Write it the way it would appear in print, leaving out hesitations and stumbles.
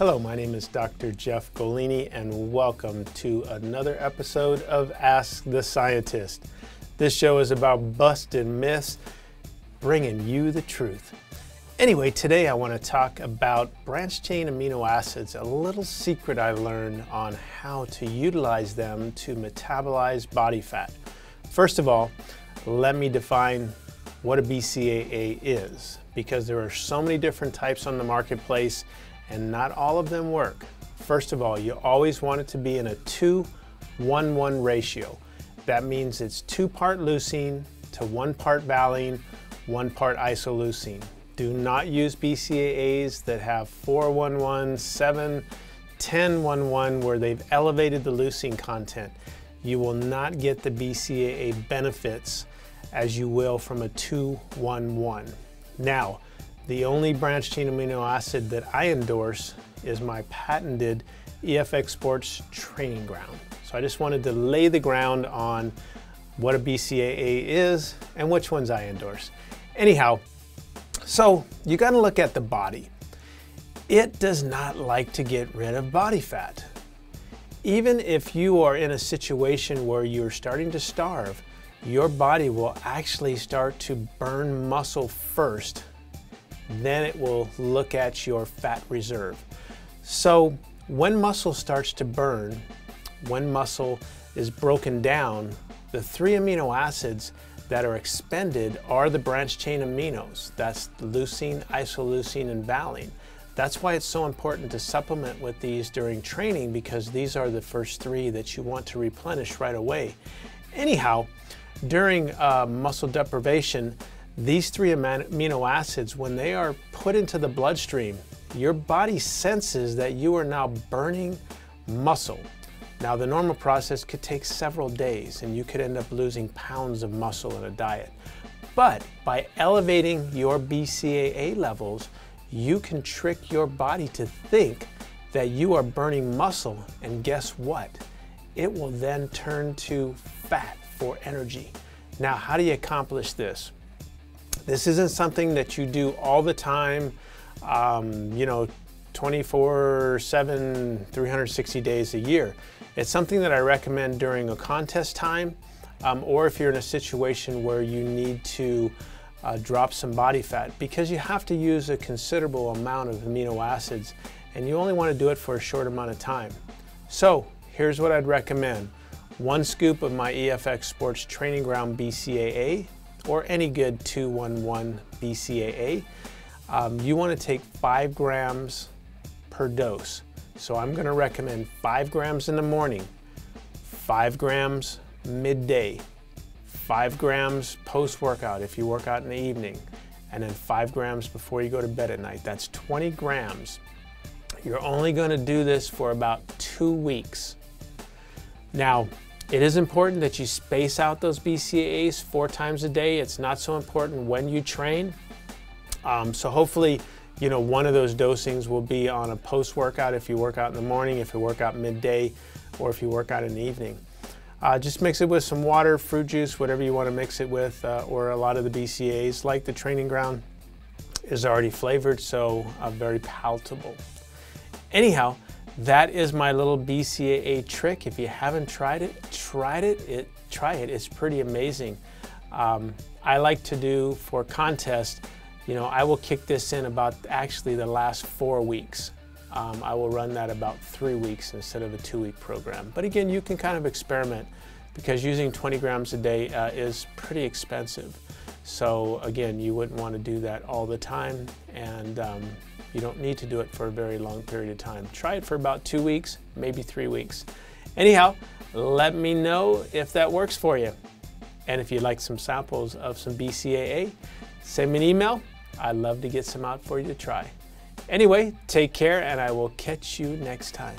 Hello, my name is Dr. Jeff Golini, and welcome to another episode of Ask the Scientist. This show is about busting myths, bringing you the truth. Anyway, today I want to talk about branched-chain amino acids, a little secret I learned on how to utilize them to metabolize body fat. First of all, let me define what a BCAA is, because there are so many different types on the marketplace and not all of them work. First of all, you always want it to be in a 2-1-1 ratio. That means it's 2 part leucine to 1 part valine, 1 part isoleucine. Do not use BCAAs that have 4-1-1, 7, 10-1-1, where they've elevated the leucine content. You will not get the BCAA benefits as you will from a 2-1-1. Now, the only branched-chain amino acid that I endorse is my patented EFX Sports training ground. So I just wanted to lay the ground on what a BCAA is and which ones I endorse. Anyhow, so you got to look at the body. It does not like to get rid of body fat. Even if you are in a situation where you're starting to starve, your body will actually start to burn muscle first. Then it will look at your fat reserve. So when muscle starts to burn, when muscle is broken down, the 3 amino acids that are expended are the branched chain aminos. That's leucine, isoleucine, and valine. That's why it's so important to supplement with these during training, because these are the first 3 that you want to replenish right away. Anyhow, during muscle deprivation, these 3 amino acids, when they are put into the bloodstream, your body senses that you are now burning muscle. Now, the normal process could take several days, and you could end up losing pounds of muscle in a diet. But by elevating your BCAA levels, you can trick your body to think that you are burning muscle, and guess what? It will then turn to fat for energy. Now, how do you accomplish this? This isn't something that you do all the time, 24/7, 360 days a year. It's something that I recommend during a contest time, or if you're in a situation where you need to drop some body fat, because you have to use a considerable amount of amino acids, and you only want to do it for a short amount of time. So here's what I'd recommend. 1 scoop of my EFX Sports Training Ground BCAA, or any good 2-1-1 BCAA. You want to take 5 grams per dose. So I'm going to recommend 5 grams in the morning, 5 grams midday, 5 grams post-workout if you work out in the evening, and then 5 grams before you go to bed at night. That's 20 grams. You're only going to do this for about 2 weeks. Now, it is important that you space out those BCAAs 4 times a day. It's not so important when you train. So hopefully, one of those dosings will be on a post-workout if you work out in the morning, if you work out midday, or if you work out in the evening. Just mix it with some water, fruit juice, whatever you want to mix it with, or a lot of the BCAAs, like the training ground, is already flavored, so very palatable. Anyhow, that is my little BCAA trick. If you haven't tried it, try it. It's pretty amazing. I like to do for contest, I will kick this in about actually the last 4 weeks. I will run that about 3 weeks instead of a 2-week program. But again, you can kind of experiment, because using 20 grams a day is pretty expensive. So again, you wouldn't want to do that all the time, and you don't need to do it for a very long period of time. Try it for about 2 weeks, maybe 3 weeks. Anyhow, let me know if that works for you. And if you'd like some samples of some BCAA, send me an email. I'd love to get some out for you to try. Anyway, take care, and I will catch you next time.